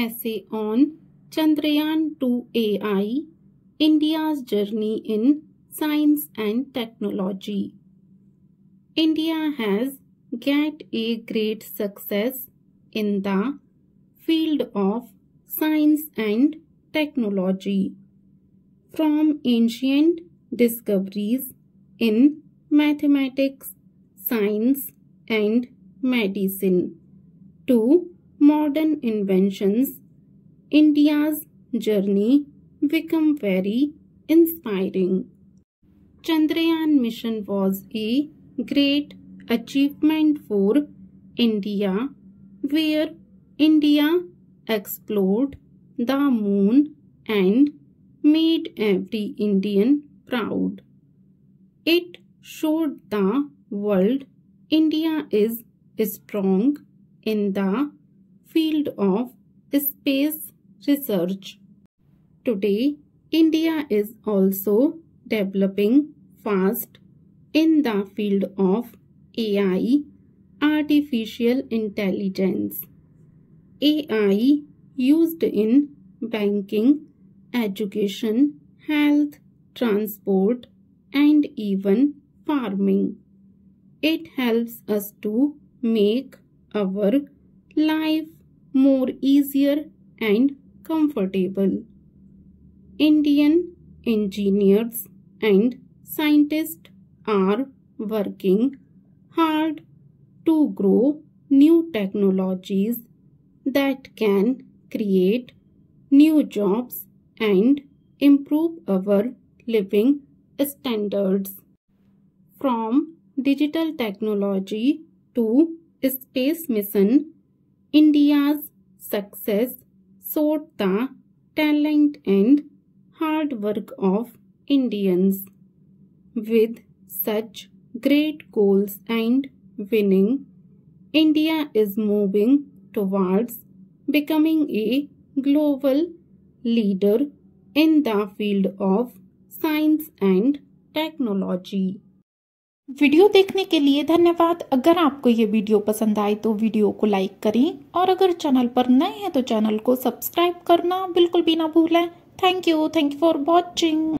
Essay on Chandrayaan 2 AI, India's Journey in Science and Technology. India has got a great success in the field of science and technology. From ancient discoveries in mathematics, science, and medicine to modern inventions, India's journey became very inspiring. Chandrayaan mission was a great achievement for India, where India explored the moon and made every Indian proud. It showed the world India is strong in the field of space research. Today, India is also developing fast in the field of AI, artificial intelligence. AI used in banking, education, health, transport, and even farming. It helps us to make our life more easier and comfortable. Indian engineers and scientists are working hard to grow new technologies that can create new jobs and improve our living standards. From digital technology to space mission, India's success showed the talent and hard work of Indians. With such great goals and winning, India is moving towards becoming a global leader in the field of science and technology. Video देखने के लिए धन्यवाद। अगर आपको ये video पसंद आए तो वीडियो को लाइक करें और अगर चैनल पर नए हैं तो चैनल को सब्सक्राइब करना बिल्कुल भी ना भूलें। Thank you for watching.